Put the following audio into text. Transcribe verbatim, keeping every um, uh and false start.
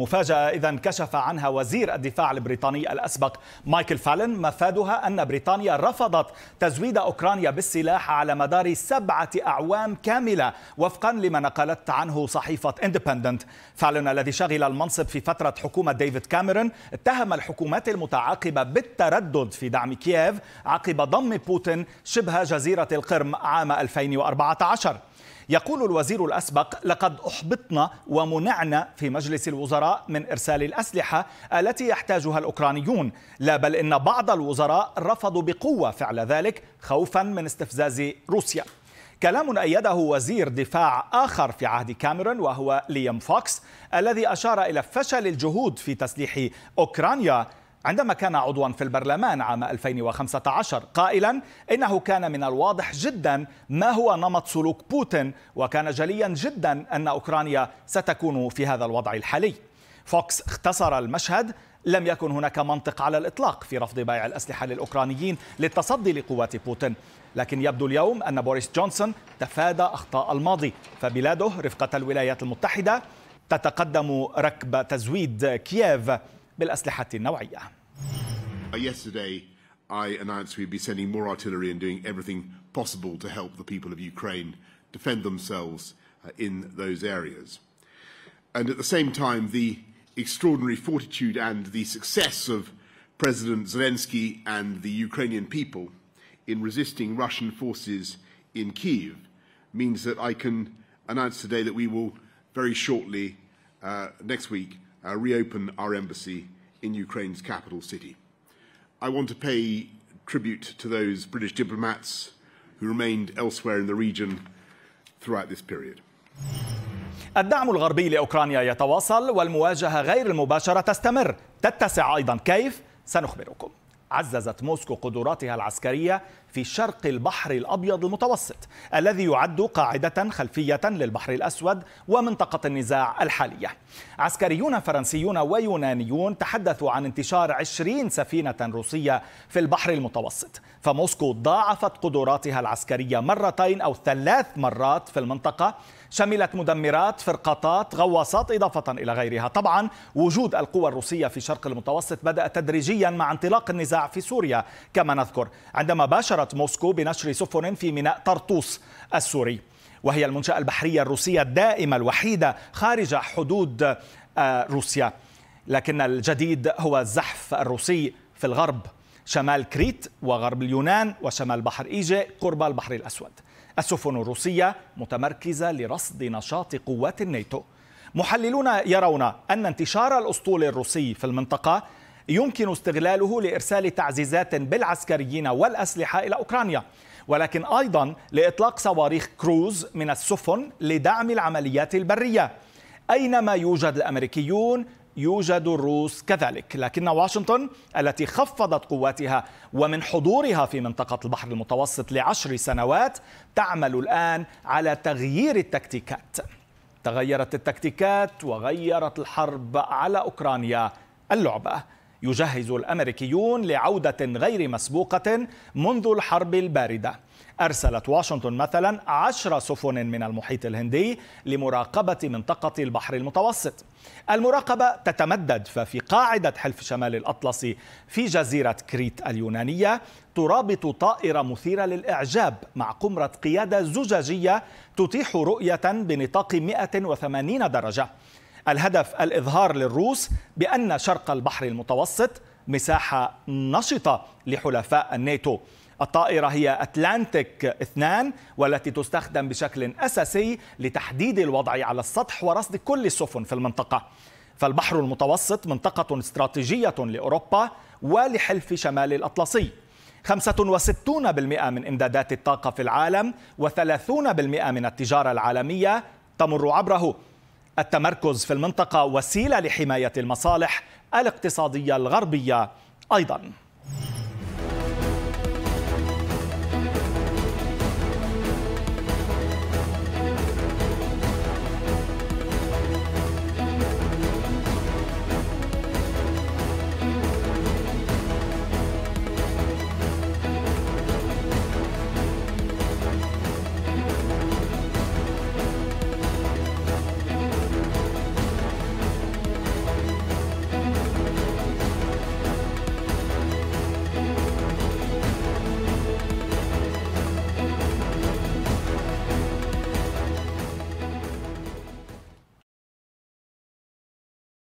مفاجأة إذا كشف عنها وزير الدفاع البريطاني الأسبق مايكل فالن، مفادها أن بريطانيا رفضت تزويد أوكرانيا بالسلاح على مدار سبعة أعوام كاملة وفقا لما نقلت عنه صحيفة اندبندنت. فالن الذي شغل المنصب في فترة حكومة ديفيد كاميرون اتهم الحكومات المتعاقبة بالتردد في دعم كييف عقب ضم بوتين شبه جزيرة القرم عام ألفين وأربعة عشر. يقول الوزير الأسبق: لقد أحبطنا ومنعنا في مجلس الوزراء من إرسال الأسلحة التي يحتاجها الأوكرانيون، لا بل إن بعض الوزراء رفضوا بقوة فعل ذلك خوفا من استفزاز روسيا. كلام أيده وزير دفاع آخر في عهد كاميرون وهو ليام فوكس، الذي أشار إلى فشل الجهود في تسليح أوكرانيا عندما كان عضوا في البرلمان عام ألفين وخمسة عشر، قائلا إنه كان من الواضح جدا ما هو نمط سلوك بوتين، وكان جليا جدا أن أوكرانيا ستكون في هذا الوضع الحالي. فوكس اختصر المشهد: لم يكن هناك منطق على الإطلاق في رفض بيع الأسلحة للأوكرانيين للتصدي لقوات بوتين، لكن يبدو اليوم أن بوريس جونسون تفادى أخطاء الماضي، فبلاده رفقة الولايات المتحدة تتقدم ركب تزويد كييف بالأسلحة النوعية. Yesterday I announced we'd be sending more artillery and doing everything possible to help the people of Ukraine defend themselves in those areas. And at the same time the extraordinary fortitude and the success of President Zelensky and the Ukrainian people in resisting Russian forces in Kyiv means that I can announce today that we will very shortly uh, next week Uh, reopen our embassy in Ukraine's capital city. I want to pay tribute to those British diplomats who remained elsewhere in the region throughout this period. الدعم الغربي لأوكرانيا يتواصل والمواجهة غير المباشرة تستمر، تتسع أيضا. كيف؟ سنخبركم. عززت موسكو قدراتها العسكرية في شرق البحر الأبيض المتوسط الذي يعد قاعدة خلفية للبحر الأسود ومنطقة النزاع الحالية. عسكريون فرنسيون ويونانيون تحدثوا عن انتشار عشرين سفينة روسية في البحر المتوسط، فموسكو ضاعفت قدراتها العسكرية مرتين أو ثلاث مرات في المنطقة، شملت مدمرات، فرقاطات، غواصات، إضافة إلى غيرها. طبعا وجود القوى الروسية في شرق المتوسط بدأ تدريجيا مع انطلاق النزاع في سوريا كما نذكر، عندما باشرت موسكو بنشر سفن في ميناء طرطوس السوري، وهي المنشأة البحرية الروسية الدائمة الوحيدة خارج حدود روسيا. لكن الجديد هو الزحف الروسي في الغرب، شمال كريت وغرب اليونان وشمال بحر إيجي قرب البحر الأسود. السفن الروسية متمركزة لرصد نشاط قوات الناتو. محللون يرون أن انتشار الأسطول الروسي في المنطقة يمكن استغلاله لإرسال تعزيزات بالعسكريين والأسلحة إلى أوكرانيا، ولكن أيضا لإطلاق صواريخ كروز من السفن لدعم العمليات البرية. أينما يوجد الأمريكيون يوجد الروس كذلك، لكن واشنطن التي خفضت قواتها ومن حضورها في منطقة البحر المتوسط لعشر سنوات تعمل الآن على تغيير التكتيكات. تغيرت التكتيكات وغيرت الحرب على أوكرانيا اللعبة. يجهز الأمريكيون لعودة غير مسبوقة منذ الحرب الباردة. أرسلت واشنطن مثلا عشر سفن من المحيط الهندي لمراقبة منطقة البحر المتوسط. المراقبة تتمدد، ففي قاعدة حلف شمال الأطلسي في جزيرة كريت اليونانية ترابط طائرة مثيرة للإعجاب مع قمرة قيادة زجاجية تتيح رؤية بنطاق مئة وثمانين درجة. الهدف الإظهار للروس بأن شرق البحر المتوسط مساحة نشطة لحلفاء الناتو. الطائرة هي أتلانتيك اثنين، والتي تستخدم بشكل أساسي لتحديد الوضع على السطح ورصد كل السفن في المنطقة. فالبحر المتوسط منطقة استراتيجية لأوروبا ولحلف شمال الأطلسي. خمسة وستين بالمئة من إمدادات الطاقة في العالم وثلاثين بالمئة من التجارة العالمية تمر عبره. التمركز في المنطقة وسيلة لحماية المصالح الاقتصادية الغربية أيضاً.